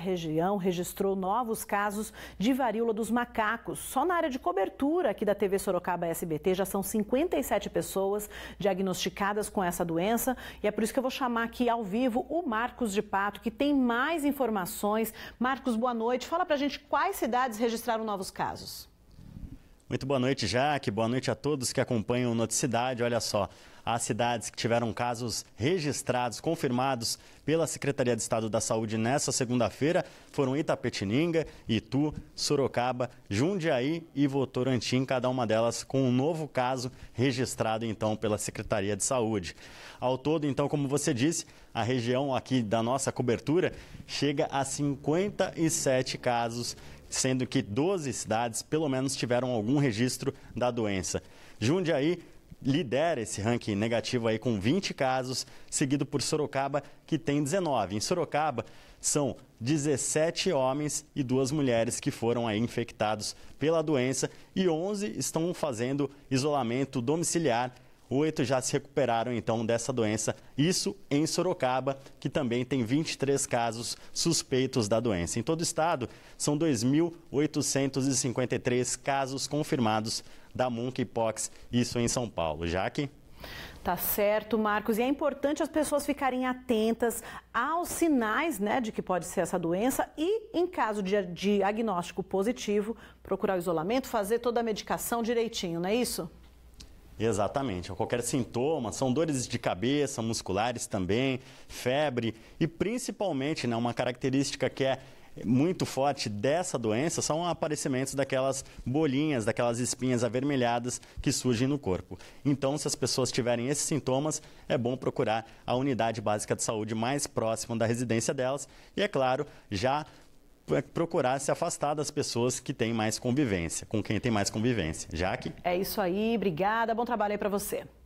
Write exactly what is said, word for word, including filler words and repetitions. região registrou novos casos de varíola dos macacos. Só na área de cobertura aqui da T V Sorocaba S B T já são cinquenta e sete pessoas diagnosticadas com essa doença. E é por isso que eu vou chamar aqui ao vivo o Marcos de Pato, que tem mais informações. Marcos, boa noite. Fala pra gente quais cidades registraram novos casos. Muito boa noite, Jaque. Boa noite a todos que acompanham o NotíciaCidade. Olha só, as cidades que tiveram casos registrados, confirmados pela Secretaria de Estado da Saúde nesta segunda-feira foram Itapetininga, Itu, Sorocaba, Jundiaí e Votorantim, cada uma delas com um novo caso registrado, então, pela Secretaria de Saúde. Ao todo, então, como você disse, a região aqui da nossa cobertura chega a cinquenta e sete casos, sendo que doze cidades pelo menos tiveram algum registro da doença. Jundiaí lidera esse ranking negativo aí com vinte casos, seguido por Sorocaba, que tem dezenove. Em Sorocaba, são dezessete homens e duas mulheres que foram aí infectados pela doença e onze estão fazendo isolamento domiciliar. Oito já se recuperaram, então, dessa doença. Isso em Sorocaba, que também tem vinte e três casos suspeitos da doença. Em todo o estado, são dois mil oitocentos e cinquenta e três casos confirmados da monkeypox, isso em São Paulo. Jaque? Tá certo, Marcos. E é importante as pessoas ficarem atentas aos sinais, né, de que pode ser essa doença e, em caso de diagnóstico positivo, procurar o isolamento, fazer toda a medicação direitinho, não é isso? Exatamente, qualquer sintoma, são dores de cabeça, musculares também, febre e principalmente, né, uma característica que é muito forte dessa doença são aparecimentos daquelas bolinhas, daquelas espinhas avermelhadas que surgem no corpo. Então, se as pessoas tiverem esses sintomas, é bom procurar a unidade básica de saúde mais próxima da residência delas e, é claro, já procurar se afastar das pessoas que têm mais convivência, com quem tem mais convivência. Jaque? É isso aí, obrigada, bom trabalho aí para você.